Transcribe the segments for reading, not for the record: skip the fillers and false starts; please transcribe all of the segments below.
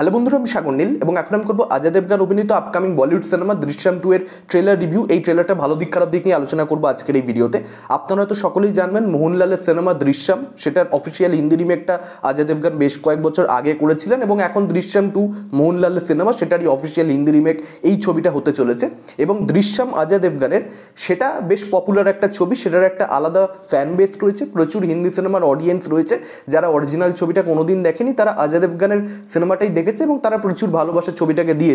Hello बंधुरा आमि सागरनील और एखन आमि करब अजय देवगन अभिनीत आपकामिंग बॉलीवुड सिनेमा दृश्यम 2 एर ट्रेलर रिव्यू। ये ट्रेलरटा भालो दिक खराब दिक निये आलोचना करब आजकेर भिडियोते। आपनारा तो सकलेई जानबेन मोहनलालेर सिनेमा दृश्यम सेटार अफिशियल हिंदी रिमेकटा अजय देवगन बेश कयेक बछर आगे करेछिलेन और एखन दृश्यम 2 मोहनलालेर सिनेमा सेटारई अफिशियल हिंदी रिमेक ये छबिटा होते चलेछे। दृश्यम अजय देवगनेर सेटा बेश पपुलार एकटा छबि, सेटार एकटा आलादा फैन बेस रयेछे, प्रचुर हिंदी सिनेमार अडियेंस रयेछे जारा ओरिजिनल छबिटा कोनोदिन देखेनि तारा अजय देवगनेर सिनेमाटाई प्रचुर भालोबासा छबिटाके दिए।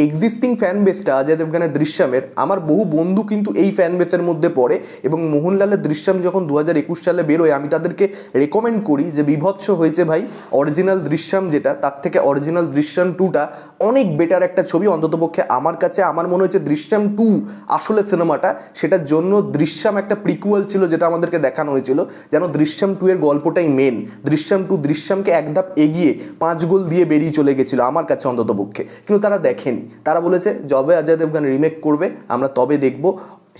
एक्सिस्टिंग फैन बेसटा अजय देवगनेर दृश्यमेर आमार बहु बंधु किन्तु एई फैन बेसेर मध्य पड़े और मोहनलालेर दृश्यम जखन 2021 साले बेरोय आमि तादेरके रेकमेंड करी जे बिभत्स हयेछे भाई, अरिजिनल दृश्यम जेटा तार थेके अरिजिनल दृश्यम 2 टा अनेक बेटार एकटा छबि। अंततपक्षे आमार काछे आमार मने हयेछे दृश्यम 2 आसले सिनेमाटा सेटार जोन्नो दृश्यम एकटा प्रिकुएल छिलो जेटा आमादेरके देखानो हयेछिलो जेन दृश्यम 2 एर गल्पटाई मेन। दृश्यम 2 दृश्यमके एक धाप एगिए 5 गोल दिए बेरिए चले গেছিল আমার কাছে অন্ততপক্ষে, কিন্তু তারা দেখেনি। তারা বলেছে যবে অজয় দেবগন রিমেক করবে আমরা তবে দেখব,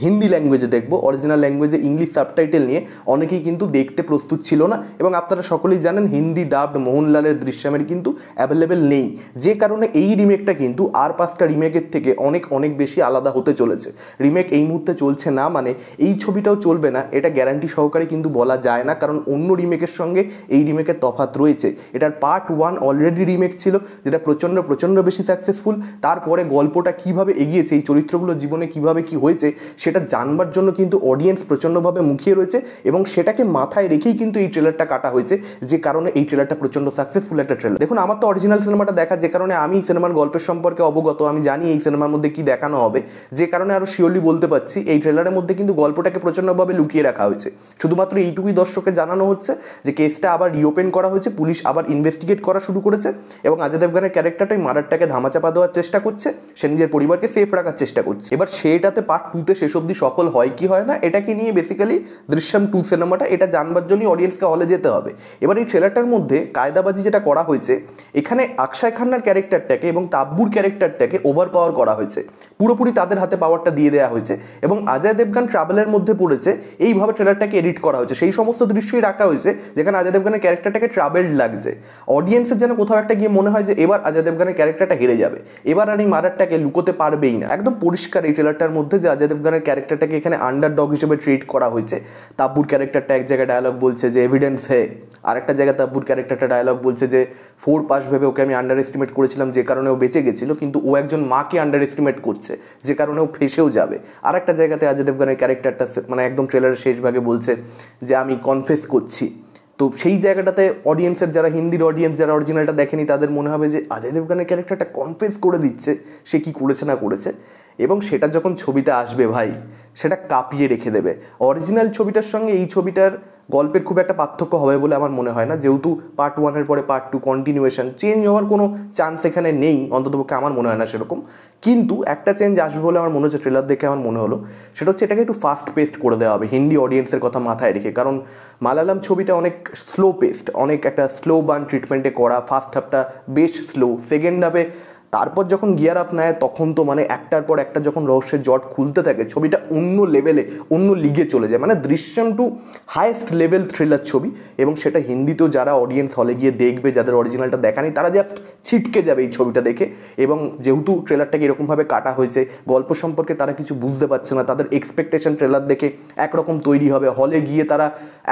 हिंदी लैंगुएजे देखो, ओरिजिनल लैंगुएजे इंग्लिश सबटाइटल नहीं अने के क्योंकि देखते प्रस्तुत छिलो ना। और आपनारा सकले जानें हिंदी डाबड मोहनलालेर दृश्यमेर क्योंकि अवेलेबल नहीं, जे कारणे एई रिमेकटा क्योंकि आर 5टा रिमेकेर थेके अनेक अनेक बेशी आलादा होते चलेछे। रिमेक एई मुहूर्ते चलछे ना माने एई छबिटाओ चलबे ना, एटा ग्यारंटी सहकारे क्योंकि बला जाय ना, कारण अन्य रिमेकेर संगे एई रिमेकेर तफात रयेछे। एटार पार्ट 1 अलरेडी रिमेक छिलो जेटा प्रचंड प्रचंड बेशी सक्सेसफुल। तारपरे गल्पटा किभाबे एगियेछे, एई चरित्रगुलो जीवने किभाबे कि हयेछे সেটা জানবার জন্য কিন্তু অডিয়েন্স প্রচন্ডভাবে মুখিয়ে রয়েছে এবং সেটাকে মাথায় রেখেই কিন্তু এই ট্রেলারটা কাটা হয়েছে, যে কারণে এই ট্রেলারটা প্রচন্ড সাকসেসফুল একটা ট্রেলার। দেখুন আমার তো অরিজিনাল সিনেমাটা দেখা, যে কারণে আমি সিনেমার গল্পের সম্পর্কে অবগত, আমি জানি এই সিনেমার মধ্যে কি দেখানো হবে, যে কারণে আরো সিওরলি বলতে পারছি এই ট্রেলারের মধ্যে কিন্তু গল্পটাকে প্রচন্ডভাবে লুকিয়ে রাখা হয়েছে। শুধুমাত্র এইটুকুই দর্শককে জানানো হচ্ছে যে কেসটা আবার রিওপেন করা হয়েছে, পুলিশ আবার ইনভেস্টিগেট করা শুরু করেছে এবং অজয় দেবগনের ক্যারেক্টারটাই মার্ডারটাকে ধামাচাপা দেওয়ার চেষ্টা করছে, সে নিজের পরিবারকে সেফ রাখার চেষ্টা করছে। এবার সেটাতে পার্ট 2 তে অবধি সফল হয় কি হয় না এটা কি নিয়ে বেসিক্যালি দৃশ্যম 2 সিনেমাটা এটা জানবার জন্য অডিয়েন্সকে হলে যেতে হবে। এবার এই ট্রেলারটার মধ্যে কায়দাবাজি যেটা করা হয়েছে, এখানে অক্ষয় খান্নার ক্যারেক্টারটাকে এবং তাব্বুর ক্যারেক্টারটাকে ওভারপাওয়ার করা হয়েছে, পুরোপুরি তাদের হাতে পাওয়ারটা দিয়ে দেওয়া হয়েছে এবং অজয় দেবগন ট্রাভেলের মধ্যে পড়েছে। এইভাবে ট্রেলারটাকে এডিট করা হয়েছে, সেই সমস্ত দৃশ্যই রাখা হয়েছে যেখানে অজয় দেবগনের ক্যারেক্টারটাকে ট্রাভেলড লাগছে। অডিয়েন্সের যেন কোথাও একটা গিয়ে মনে হয় যে এবার অজয় দেবগনের ক্যারেক্টারটা হেরে যাবে, এবার আর এই মার্ডারটাকে লুকোতে পারবেই না। একদম পরিষ্কার এই ট্রেলারটার মধ্যে যে অজয় দেবগনের ক্যারেক্টারটাকে এখানে আন্ডারডগ হিসেবে ট্রিট করা হয়েছে। তাব্বুর ক্যারেক্টারটা এক জায়গায় ডায়ালগ বলছে যে এভিডেন্স হে, আর একটা জায়গায় তাব্বুর ক্যারেক্টারটা ডায়ালগ বলছে যে 4 পাস ভেবে ওকে আমি আন্ডার এস্টিমেট করেছিলাম যে কারণে ও বেঁচে গেছিল, কিন্তু ও একজন মাকে আন্ডার এস্টিমেট করছে যে কারণে ও ফেঁসেও যাবে। আর একটা জায়গাতে অজয় দেবগনের ক্যারেক্টারটা মানে একদম ট্রেলারের শেষ ভাগে বলছে যে আমি কনফেস করছি। তো সেই জায়গাটাতে অডিয়েন্সের যারা হিন্দির অডিয়েন্স যারা অরিজিনালটা দেখেনি তাদের মনে হবে যে অজয় দেবগনের ক্যারেক্টারটা কনফেস করে দিচ্ছে সে কি করেছে না করেছে, এবং সেটা যখন ছবিটা আসবে ভাই সেটা কাঁপিয়ে রেখে দেবে। অরিজিনাল ছবিটার সঙ্গে এই ছবিটার গল্পের খুব একটা পার্থক্য হবে বলে আমার মনে হয় না, যেহেতু পার্ট 1 এর পরে পার্ট 2 কন্টিনিউয়েশন, চেঞ্জ হওয়ার কোনো চান্স এখানে নেই অন্ততপক্ষে আমার মনে হয় না সেরকম। কিন্তু একটা চেঞ্জ আসবে বলে আমার মনে হচ্ছে, ট্রেলার দেখে আমার মনে হলো, সেটা হচ্ছে এটাকে একটু ফাস্ট পেস্ট করে দেওয়া হবে হিন্দি অডিয়েন্সের কথা মাথায় রেখে। কারণ মালায়ালাম ছবিটা অনেক স্লো পেস্ট, অনেক একটা স্লো বার্ন ট্রিটমেন্টে করা। ফার্স্ট হাফটা বেশ স্লো, সেকেন্ড হাফে তারপর যখন গিয়ার আপ নেয় তখন তো মানে একটার পর একটা যখন রহস্যের জট খুলতে থাকে ছবিটা অন্য লেভেলে অন্য লিগে চলে যায়। মানে দৃশ্যম 2 হাইয়েস্ট লেভেল থ্রিলার ছবি, এবং সেটা হিন্দিতেও যারা অডিয়েন্স হলে গিয়ে দেখবে যাদের অরিজিনালটা দেখানি তারা জাস্ট ছিটকে যাবে এই ছবিটা দেখে। এবং যেহেতু ট্রেলারটাকে এরকমভাবে কাটা হয়েছে গল্প সম্পর্কে তারা কিছু বুঝতে পারছে না, তাদের এক্সপেকটেশন ট্রেলার দেখে একরকম তৈরি হবে, হলে গিয়ে তারা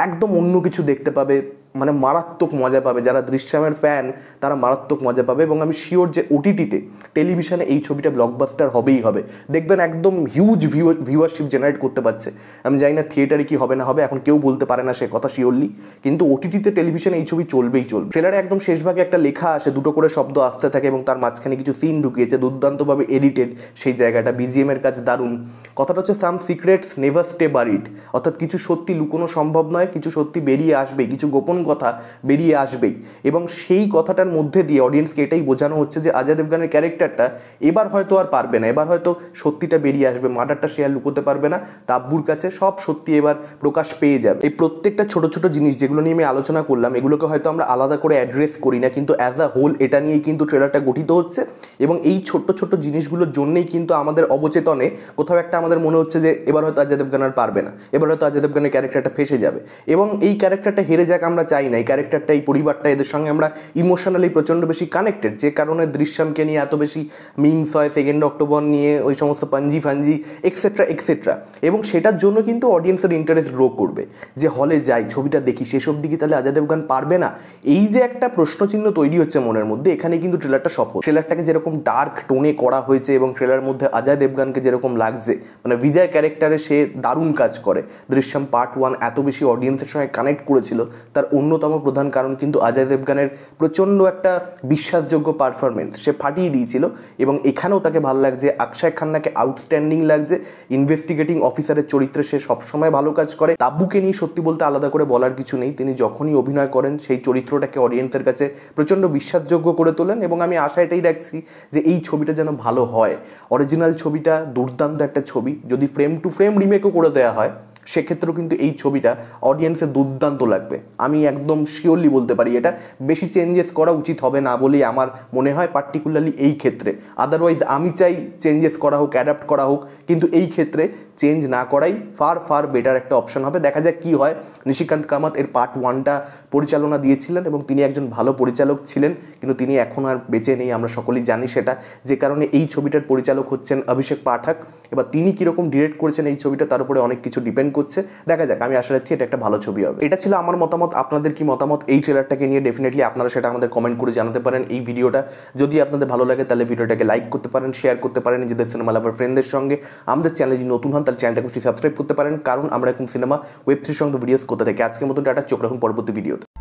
একদম অন্য কিছু দেখতে পাবে, মানে মারাত্মক মজা পাবে। যারা দৃশ্যমের ফ্যান তারা মারাত্মক মজা পাবে এবং আমি শিওর যে ওটিটিতে টেলিভিশনে এই ছবিটা ব্লকবাস্টার হবেই হবে, দেখবেন একদম হিউজ ভিউয়ারশিপ জেনারেট করতে পারছে। আমি জানি না থিয়েটারে কি হবে না হবে এখন কেউ বলতে পারে না সে কথা শিওরলি, কিন্তু ওটিটিতে টেলিভিশনে এই ছবি চলবেই চলবে। ট্রেলারে একদম শেষভাগে একটা লেখা আসে, দুটো করে শব্দ আসতে থাকে এবং তার মাঝখানে কিছু সিন ঢুকিয়েছে দুর্দান্তভাবে এডিটেড, সেই জায়গাটা বিজিএমের কাছে দারুণ। কথাটা হচ্ছে some secrets never stay buried, অর্থাৎ কিছু সত্যি লুকোনো সম্ভব নয়, কিছু সত্যি বেরিয়ে আসবে, কিছু গোপন কথা বেরিয়ে আসবেই। এবং সেই কথাটার মধ্যে দিয়ে অডিয়েন্সকে এটাই বোঝানো হচ্ছে যে অজয় দেবগনের ক্যারেক্টারটা এবার হয়তো আর পারবে না, এবার হয়তো সত্যিটা বেরিয়ে আসবে, মার্ডারটা সে আর লুকোতে পারবে না, তাব্বুর কাছে সব সত্যি এবার প্রকাশ পেয়ে যাবে। এই প্রত্যেকটা ছোট ছোট জিনিস যেগুলো নিয়ে আমি আলোচনা করলাম এগুলোকে হয়তো আমরা আলাদা করে অ্যাড্রেস করি না, কিন্তু অ্যাজ আ হোল এটা নিয়েই কিন্তু ট্রেলারটা গঠিত হচ্ছে। এবং এই ছোট্ট ছোট্ট জিনিসগুলোর জন্যেই কিন্তু আমাদের অবচেতনে কোথাও একটা আমাদের মনে হচ্ছে যে এবার হয়তো অজয় দেবগন আর পারবে না, এবার হয়তো অজয় দেবগনের ক্যারেক্টারটা ফেঁসে যাবে এবং এই ক্যারেক্টারটা হেরে যাক আমরা চাই না। এই ক্যারেক্টারটা, এই পরিবারটা, এদের সঙ্গে আমরা ইমোশনালি প্রচণ্ড বেশি কানেক্টেড, যে কারণে দৃশ্যমকে নিয়ে এত বেশি মিমস হয়, 2 অক্টোবর নিয়ে ওই সমস্ত পাঞ্জি ফাঞ্জি এক্সেট্রা এক্সেট্রা। এবং সেটার জন্য কিন্তু অডিয়েন্সের ইন্টারেস্ট গ্রো করবে যে হলে যাই ছবিটা দেখি, সেসব দিকে তাহলে অজয় দেবগন পারবে না, এই যে একটা প্রশ্নচিহ্ন তৈরি হচ্ছে মনের মধ্যে, এখানে কিন্তু ট্রেলারটা সফল। ট্রেলারটাকে যেরকম ডার্ক টোনে করা হয়েছে এবং ট্রেলার মধ্যে অজয় দেবগনকে যেরকম লাগছে, মানে বিজয় ক্যারেক্টারে সে দারুণ কাজ করে। দৃশ্যম পার্ট 1 এত বেশি অডিয়েন্সের সঙ্গে কানেক্ট করেছিল, তার অন্যতম প্রধান কারণ কিন্তু অজয় দেবগনের প্রচণ্ড একটা বিশ্বাসযোগ্য পারফরমেন্স, সে ফাটিয়ে দিয়েছিল। এবং এখানেও তাকে ভালো লাগছে, অক্ষয় খান্নাকে আউটস্ট্যান্ডিং লাগছে, ইনভেস্টিগেটিং অফিসারের চরিত্রে সে সবসময় ভালো কাজ করে। তাবুকে নিয়ে সত্যি বলতে আলাদা করে বলার কিছু নেই, তিনি যখনই অভিনয় করেন সেই চরিত্রটাকে অডিয়েন্সের কাছে প্রচণ্ড বিশ্বাসযোগ্য করে তোলেন। এবং আমি আশা এটাই রাখছি যে এই ছবিটা যেন ভালো হয়। অরিজিনাল ছবিটা দুর্দান্ত একটা ছবি, যদি ফ্রেম টু ফ্রেম রিমেকও করে দেওয়া হয় সেক্ষেত্রেও কিন্তু এই ছবিটা অডিয়েন্সে দুর্দান্ত লাগবে, আমি একদম শিওরলি বলতে পারি। এটা বেশি চেঞ্জেস করা উচিত হবে না বলেই আমার মনে হয়, পার্টিকুলারলি এই ক্ষেত্রে। আদারওয়াইজ আমি চাই চেঞ্জেস করা হোক, অ্যাডাপ্ট করা হোক, কিন্তু এই ক্ষেত্রে চেঞ্জ না করাই ফার ফার বেটার একটা অপশন হবে। দেখা যাক কী হয়। নিশিকান্ত কামাত এর পার্ট 1টা পরিচালনা দিয়েছিলেন এবং তিনি একজন ভালো পরিচালক ছিলেন, কিন্তু তিনি এখন আর বেঁচে নেই, আমরা সকলেই জানি সেটা। যে কারণে এই ছবিটার পরিচালক হচ্ছেন অভিষেক পাঠক। এবার তিনি কীরকম ডিরেক্ট করেছেন এই ছবিটা, তার উপরে অনেক কিছু ডিপেন্ড করছে। দেখা যাক, আমি আশা রাখছি এটা একটা ভালো ছবি হবে। এটা ছিল আমার মতামত। আপনাদের কি মতামত এই ট্রেলারটাকে নিয়ে? ডেফিনেটলি আপনারা সেটা আমাদের কমেন্ট করে জানাতে পারেন। এই ভিডিওটা যদি আপনাদের ভালো লাগে তাহলে ভিডিওটাকে লাইক করতে পারেন, শেয়ার করতে পারেন নিজেদের সিনেমা লাভার ফ্রেন্ডদের সঙ্গে। আমাদের চ্যানেল যদি নতুন হন তাহলে চ্যানেলটাকে সাবস্ক্রাইব করতে পারেন, কারণ আমরা এখন সিনেমা, ওয়েব সিরিজ সঙ্গে ভিডিওস করতে থাকি। আজকের মতো টাটা, চোখ রাখুন পরবর্তী ভিডিওতে।